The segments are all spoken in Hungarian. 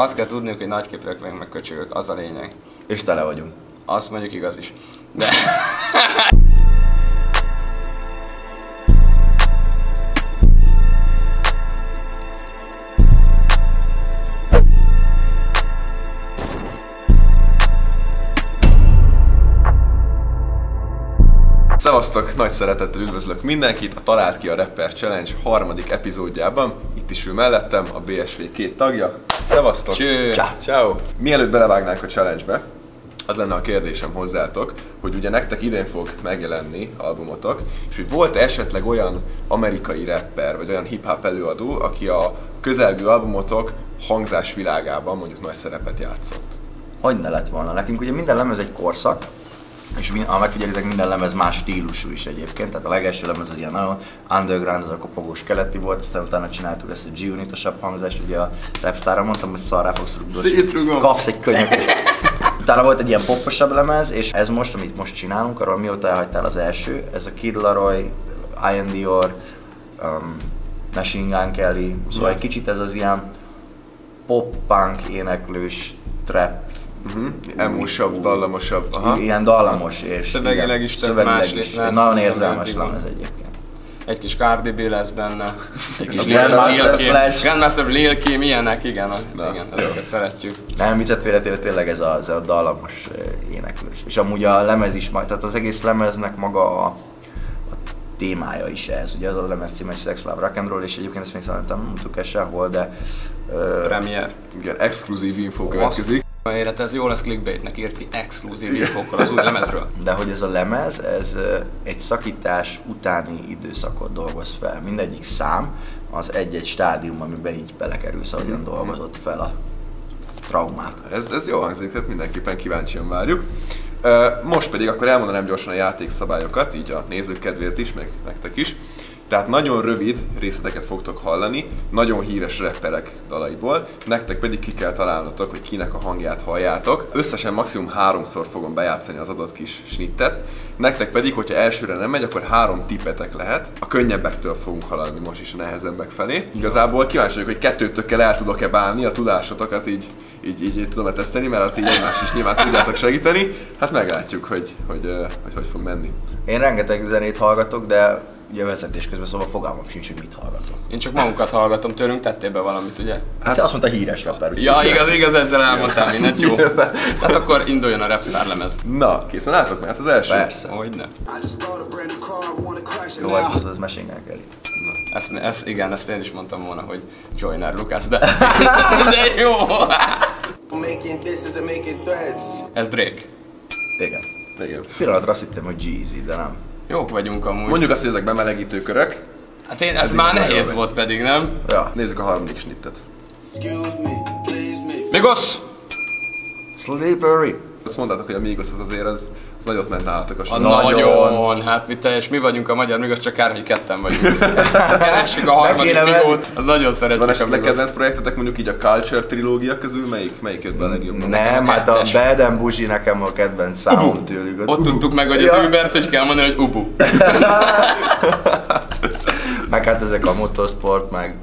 Azt kell tudniuk, hogy nagyképűek vagyunk, meg köcsögök, az a lényeg. És tele vagyunk. Azt mondjuk igaz is. De... Szevasztok, nagy szeretettel üdvözlök mindenkit a Találd ki a Rapper Challenge harmadik epizódjában. Itt is ül mellettem a BSW két tagja. Szevasztok! Ciao. Mielőtt belevágnánk a challenge-be, az lenne a kérdésem hozzátok, hogy ugye nektek idén fog megjelenni albumotok, és hogy volt esetleg olyan amerikai rapper, vagy olyan hip-hop előadó, aki a közelgő albumotok hangzásvilágában mondjuk nagy szerepet játszott? Hogyne lett volna nekünk, ugye minden lemez egy korszak, és ha megfigyelitek, minden lemez más stílusú is egyébként, tehát a legelső lemez az ilyen nagyon underground, ez a kopogós keleti volt, aztán utána csináltuk ezt a G-unitosabb hangzást, ugye a Rapstarra mondtam, hogy szarrá fogsz rugdosni, kapsz egy könyvet. Utána volt egy ilyen poposabb lemez, és ez most, amit most csinálunk, arról mióta elhagytál az első, ez a Kid Laroi, Iann Dior, Machine Gun Kelly, szóval egy kicsit ez az ilyen pop-punk éneklős trap, emosabb, dallamosabb. Aha. Ilyen dallamos és szövegileg is több más is. Nagyon érzelmes lemez egyébként. Egy kis Cardi B lesz benne, egy kis Grandmaster Flash, ilyenek, igen, ezeket szeretjük. Nem, viccet félretére tényleg ez a dallamos éneklős. És amúgy a lemez is, tehát az egész lemeznek maga a témája is ez. Ugye az a lemez címe, Sex Love Rock'n'Roll, és egyébként ezt még szerintem nem mondtuk el sehol, de... Premier. Igen, exkluzív infó következik. Élet, ez jó lesz clickbaitnek, írt ki exkluzív infókkal az új lemezről. De hogy ez a lemez, ez egy szakítás utáni időszakot dolgoz fel. Mindegyik szám az egy-egy stádium, amiben így belekerülsz, ahogyan dolgozott fel a traumák. Ez jó hangzik, tehát mindenképpen kíváncsian várjuk. Most pedig akkor elmondanám gyorsan a játékszabályokat, így a nézők kedvéért is, meg nektek is. Tehát nagyon rövid részleteket fogtok hallani, nagyon híres rapperek dalaiból, nektek pedig ki kell találnotok, hogy kinek a hangját halljátok. Összesen maximum 3-szor fogom bejátszani az adott kis snittet, nektek pedig, hogyha elsőre nem megy, akkor 3 tippetek lehet. A könnyebbektől fogunk haladni most is a nehezebbek felé. Igazából kíváncsi vagyok, hogy kettőtökkel el tudok-e bánni a tudásotokat, így tudom-e teszteni, mert hát így egymást is nyilván tudjátok segíteni. Hát meglátjuk, hogy fog menni. Én rengeteg zenét hallgatok, de ugye vezetés közben, szóval fogalmam sincs, hogy mit hallgatom. Én csak magunkat hallgatom, tőlünk tettél be valamit, ugye? Hát te azt mondta, híres rapper. Ja, igaz, ezzel elmondtál mindent, jó. Hát akkor induljon a Rapstar lemez. Na, készen álltok? Mert az első? Persze. Hogyne. Jó, ez Machine Gun Kelly. Ezt én is mondtam volna, hogy Joyner Lucas, de... de jó! Ez Drake. Igen. Pillanatra azt hittem, hogy Jeezy, de nem. Jók vagyunk amúgy. Mondjuk azt, hogy ezek bemelegítő körök. Hát én, ez már nehéz volt pedig, nem? Ja, nézzük a harmadik snittet. Migos! Slippery! Azt mondtátok, hogy a Migos az azért, az nagyot ment nálatok a sor. Nagyon! Hát mi teljes, mi vagyunk a magyar Migos, csak kár, hogy ketten vagyunk. Keressük a harmadik Migót, az nagyon szeretjük a Migos. Van esetleg kedvenc projektetek, mondjuk így a Culture trilógia közül, melyik jött be a legjobban? Nem, hát a Bad & Bougie nekem a kedvenc számom tőlük. Ott tudtuk meg, hogy az Ubert, hogy kell mondani, hogy Ubu. Meg hát ezek a motorsport, meg...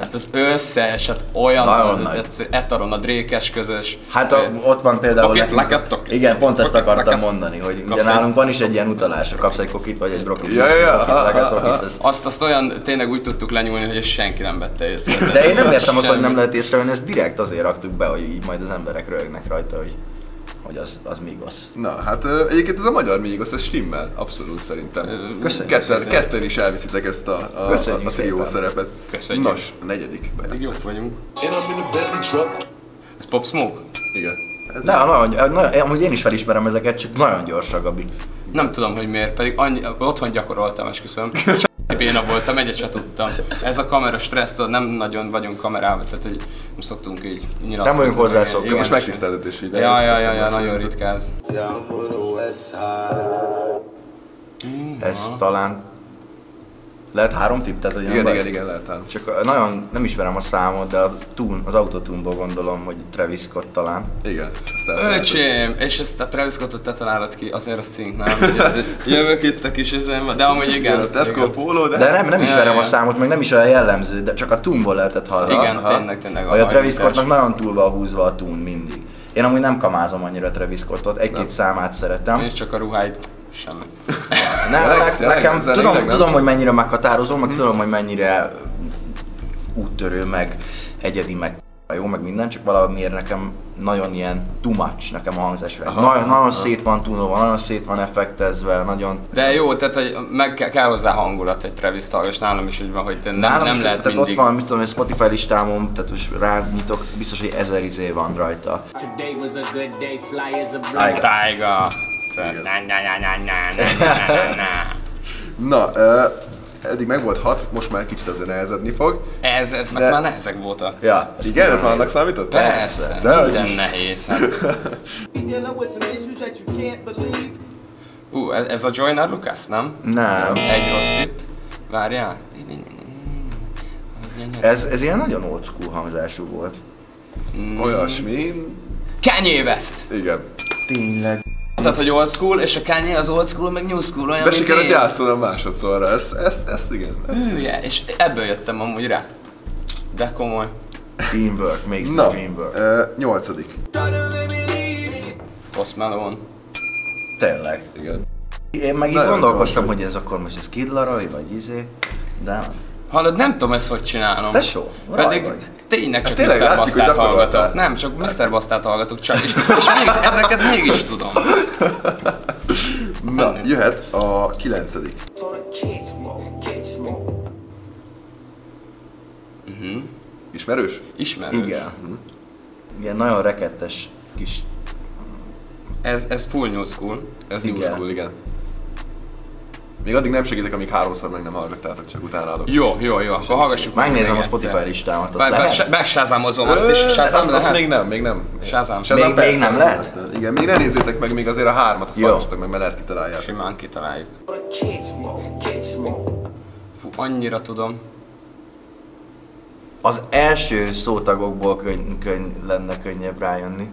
Hát az összes, hát olyan, etaron a Drake-es közös. Hát ott van például nekünk, igen, pont ezt akartam mondani, hogy ugye nálunk van is egy ilyen utalás, kapsz egy kokit vagy egy brokit. Azt olyan tényleg úgy tudtuk lenyúlni, hogy senki nem vette észre. De én nem értem azt, hogy nem lehet észrevenni, ezt direkt azért raktuk be, hogy így majd az emberek röhögnek rajta, hogy az Migos. Na, hát egyébként ez a magyar Migos, ez stimmel, abszolút szerintem. Ketten is elviszitek ezt a trió szerepet. Köszönjük. Nos, a negyedik bejátszás. Jók vagyunk. Ez Pop Smoke? Igen. Amúgy én is felismerem ezeket, csak nagyon gyorsak, Gabi. Nem tudom, hogy miért, pedig otthon gyakoroltam, esküszöm. Béna voltam, egyet se tudtam. Ez a kamera stressztől, nem nagyon vagyunk kamerában, tehát hogy nem szoktunk így nyilatkozni. Nem vagyunk hozzászokni. Most megtiszteltet is ide. Ja, nagyon ritka ez. Ez talán... Lehet 3 tipp? Tehát, hogy igen, lehet 3. Csak nagyon nem ismerem a számot, de a tune, az autotune-ból gondolom, hogy Travis Scott talán. Igen. Öcsém! És ezt a Travis Scottot te találod ki, azért azt szinknál, hogy jövök itt a kis ezen, de amúgy igen. De nem ismerem a számot, meg nem is olyan jellemző, de csak a tune-ból lehetett hallani. Igen, tényleg. A Travis Scottnak nagyon túl van húzva a tune mindig. Én amúgy nem kamázom annyira Travis Scottot, egy-két számát szeretem. És csak a ruháit. Semmi. Nekem tudom, hogy mennyire meghatározó, meg tudom, hogy mennyire úttörő, meg egyedi, meg jó, meg minden, csak valamiért nekem nagyon ilyen too much nekem a hangzásvel. Nagyon szét van tunolva, nagyon szét van effektezve, nagyon... De jó, tehát hogy meg kell hozzá hangulat egy Travis Scott, és nálam is úgy van, hogy nem lehet mindig... Tehát ott van, mit tudom, a Spotify listámon, tehát most rányitok, biztos, hogy 1000 van rajta. Tiger. Na, eddig meg volt 6, most már kicsit azért nehezedni fog. Ez meg már nehezek voltak. Ja, igen, ez már annak számított? Persze, minden nehéz. Ez a Joyner Lucas, nem? Nem. Egy rossz tipp. Várjál. Ez ilyen nagyon old school hangzású volt. Olyasmi... Kanye West! Igen. Tényleg. Tehát, hogy old school, és a Kanye az old school, meg new school, olyan, mint én. Besikerült játszolnom másodszorra, ezt igen. Hűje, és ebből jöttem amúgy rá. De komoly. Teamwork makes the dream work. Na, 8. Post Malone. Tényleg. Igen. Én meg így gondolkoztam, hogy ez akkor most ez Kid Laroi, vagy izé, de... Hallod, nem tudom ezt hogy csinálom. Tesó, raj vagy. Tényleg csak Mr. Bastát hallgatok. Nem, csak Mr. Bastát hallgatok csak, és mégis, ezeket mégis tudom. Na, jöhet a 9. Ismerős? Ismerős. Igen. Ilyen nagyon rekettes kis... Ez full new school. Ez new school, igen. Még addig nem segítek, amíg 3-szor meg nem hallgattátok, csak utána adok. Jó, akkor hallgassuk meg. Megnézem a Spotify listámat, azt lehet? Megsázámozom azt is, sázám lehet? Azt még nem. Még nem lehet? Igen, még ne nézzétek meg még azért a 3-at, azt hallgassatok meg, mert lehet kitalálják. Simán kitaláljuk. Fú, annyira tudom. Az első szótagokból lenne könnyebb rájönni.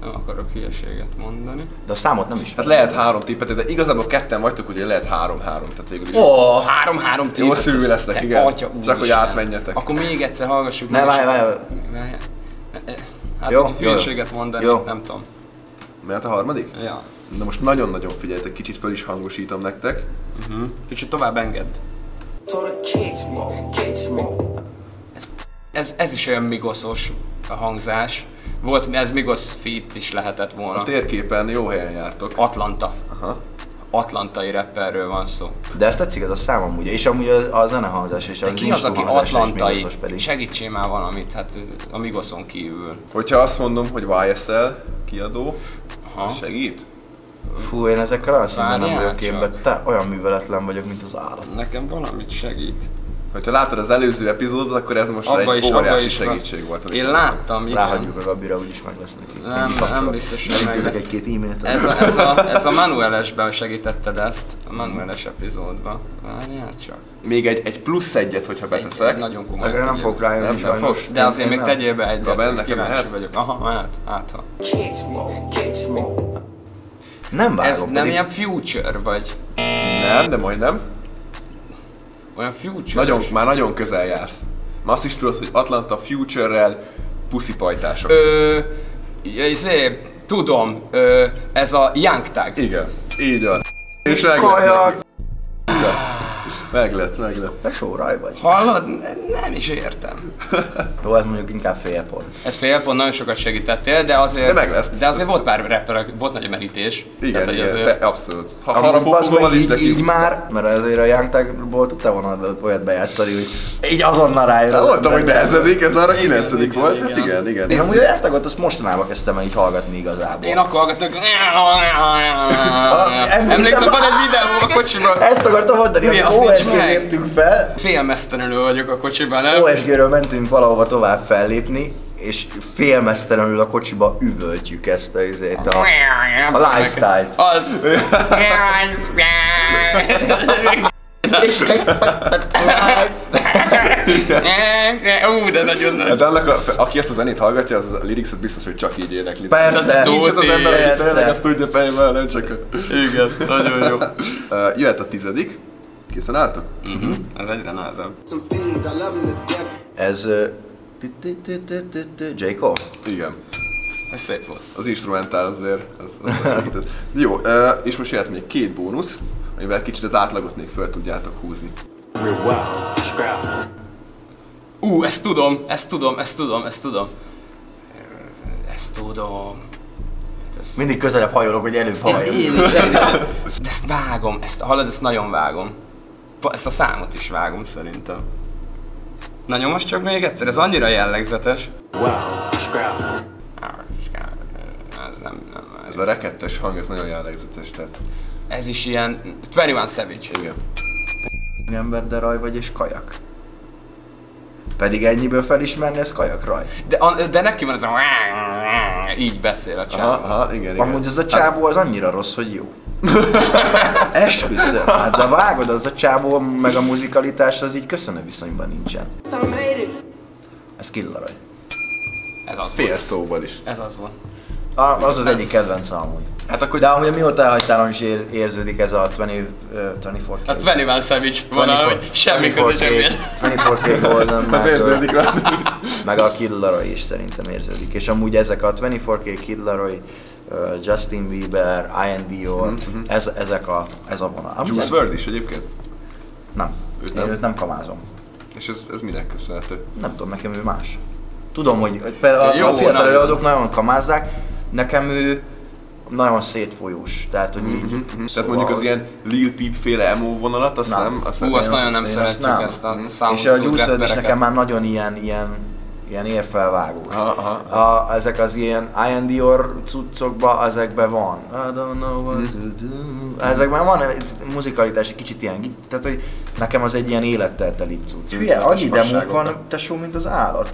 Nem akarok hülyeséget mondani. De a számot nem is. Hát lehet 3 tippet, de igazából 2-en vagytok, ugye lehet 3-3, tehát végül is. Ó, 3-3 tippet. Jó szívű lesznek, igen. Csak hogy átmenjetek. Akkor még egyszer hallgassuk meg. Ne, várj. Hát jó, hülyeséget mondani, nem tudom. Mert a harmadik? Ja. Na most nagyon-nagyon figyeljetek, kicsit föl is hangosítom nektek. Kicsit tovább engedd. Ez is olyan migoszos a hangzás. Volt, ez Migos feat is lehetett volna. A térképen jó helyen jártok. Atlanta. Aha. Atlantai rapperről van szó. De ezt tetszik ez a szám amúgy, és amúgy a zenehangzás és a ki az, aki atlantai? Segítsél már valamit, hát a Migoson kívül. Hogyha azt mondom, hogy YSL kiadó, segít? Fú, én ezekkel olyan szinten nem vagyok képbe, te olyan műveletlen vagyok, mint az állat. Nekem valamit segít. Ha látod az előző epizódot, akkor ez most abba egy óriási segítség volt. Én láttam, igen. Ráhagyjuk a Gabira, úgyis meg lesz neki. Nem biztos, hogy meg lesz. Egy-két e-mailt. Ez a Manuelesben segítetted ezt, a Manueles epizódban. Várjál csak. Még egy plusz egyet, hogyha beteszek. Egy nagyon komoly. Erre nem fog rájönni sajnos. De azért még tegyél be egyet, kíváncsi vagyok. Aha, hát. Nem várom. Ez nem ilyen future vagy? Nem, de majdnem. Olyan future. Már nagyon közel jársz. Már azt is tudod, hogy Atlanta future-rel puszipajtások. Tudom, ez a Young Thug. Igen, így van. És meg lett. Te sóraj vagy. Hallod? Nem is értem. Jó, ez mondjuk inkább félpont. Ez félpont, nagyon sokat segítettél, de azért... De meg lett. De azért volt pár rapper, volt nagy merítés. Igen, abszolút. Ha így már, mert azért a Young Thug-ból tudtál volna olyat bejátszani, hogy így azonnal rájön. Voltam, hogy nehezedik, ez már a 9. volt. Hát igen. Én amúgy a Young Thugot azt mostanában kezdtem el így hallgatni igazából. Én akkor hallgattam... Emlékszem, van egy videó a kocsiban. Ezt akartam mondani, hogy OSG-léptünk fel. Félmeztelenül vagyok a kocsiban, nem? OSG-ről mentünk valahova tovább fellépni, és félmeztelenül a kocsiba üvöltjük ezt a lifestyle-t. Az! Ú, de nagyon nagy. Hát annak, aki ezt a zenét hallgatja, az a lirixet biztos, hogy csak így énekli. Persze, nincs ez az ember, aki tényleg azt tudja fejben, nem csak... Igen, nagyon jó. Jöhet a 10. Készen álltok? Mhm, ez egyre nehezebb. Ez... J. Cole? Igen. Ez szép volt. Az instrumentál azért, az segített. Jó, és most jöhet még két bónusz, amivel kicsit az átlagot még föl tudjátok húzni. Ú, ezt tudom. Mindig közelebb hajolok, hogy előbb halljunk. De ezt vágom, hallod, ezt nagyon vágom. Ezt a számot is vágom szerintem. Na nyomos csak még egyszer, ez annyira jellegzetes. Ez a rekettes hang, ez nagyon jellegzetes, tehát... Ez is ilyen... 21 Savage. Igen. Ember, de Raj vagy és Kajak. Pedig ennyiből felismerni, ez Kajak Raj. De neki van ez a... Így beszél a csávó. Aha, igen. Amúgy az a csávó az annyira rossz, hogy jó. Esküszöm, hát de vágod, az a csávó meg a muzikalitás az így köszönő viszonyban nincsen. Ez Kid Laroi. Ez az fél szóban is. Ez az van. Az az egyik kedvenc amúgy. Hát akkor, de amúgy mióta elhagytál, is érződik ez a 24K. Hát 21 Savage van, hogy semmi között sem ér. 24K Golden Mile. Az érződik rá. Meg a Kid Laroi is szerintem érződik. És amúgy ezek a 24K, Kid Laroi, Justin Bieber, Iann Dior, ez a vonal. Juice WRLD is egyébként? Nem. Én őt nem kamázom. És ez minek köszönhető? Nem tudom, nekem ő más. Tudom, hogy a fiatal előadók nagyon kamázzák, nekem ő nagyon szétfolyós, tehát hogy így... Tehát mondjuk az ilyen Lil Peep-féle emo vonalat, azt nem... Hú, azt nagyon nem szeretjük, ezt a számot. És a Juice WRLD is nekem már nagyon ilyen érfelvágós. Ezek az ilyen Iann Dior cuccokban, ezekben van. I don't know what to do. Ezekben van muzikalitás, egy kicsit ilyen, tehát hogy nekem az egy ilyen élettel teli cucc. Hülye, annyi demónk van, tesó, mint az állat.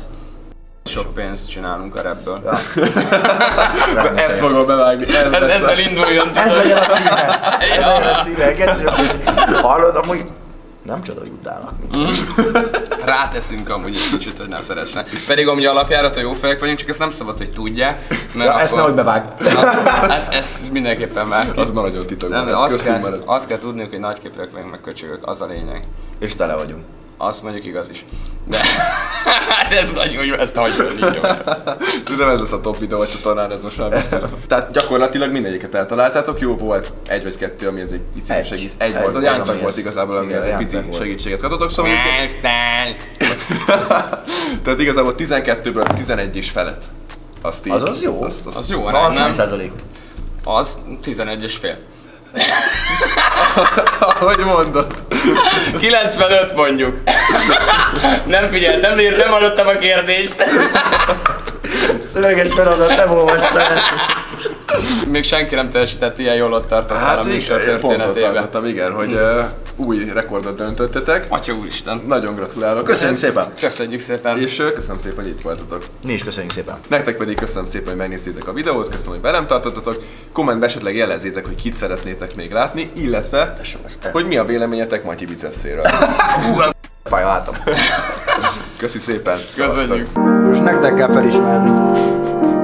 Sok pénzt csinálunk a rapből. Ezt fogom bevágni. Ezzel induljon. Ez legyen a címe. Hallod, amúgy nem csoda, hogy utálnak. Ráteszünk amúgy egy kicsit, hogy nem szeretnek. Pedig amúgy alapjárat, a jó fejek vagyunk, csak ezt nem szabad, hogy tudják. Ezt nehogy bevág. Ezt mindenképpen vág. Az maradjon titokban. Azt kell tudniuk, hogy nagyképűek vagyunk, meg köcsögök. Az a lényeg. És tele vagyunk. Azt mondjuk igaz is. De ez nagyon jó, ezt hagyom, ez így jó. Szerintem ez lesz a top videó a csatornán, ez most már biztos. Tehát gyakorlatilag mindegyiket eltaláltátok, jó volt egy vagy kettő, ami ez egy picit segít. Egy volt, Jántak volt igazából, ami egy picit segítséget katotok, szóval... Tehát igazából 12-ből 11 és felett. Az jó. Az jó arány, nem? Az 10%. Az 11,5. Ahogy mondod. 95 mondjuk. Nem figyeld, nem hallottam a kérdést. Szöveges feladat, nem olvastam. Még senki nem teljesített ilyen jól, ott tartott már a műsor történetében. Hát igen, hogy új rekordot döntöttetek. Atya úristen. Nagyon gratulálok. Köszönjük szépen. Köszönjük szépen. És köszönöm szépen, hogy itt voltatok. Mi is köszönjük szépen. Nektek pedig köszönöm szépen, hogy megnéztétek a videót, köszönöm, hogy velem tartottatok. Kommentben esetleg jelezzétek, hogy kit szeretnétek még látni, illetve, hogy mi a véleményetek Matyi bicepszéről. Fáj, látom. Köszi szépen. Köszönjük. És nektek kell felismerni.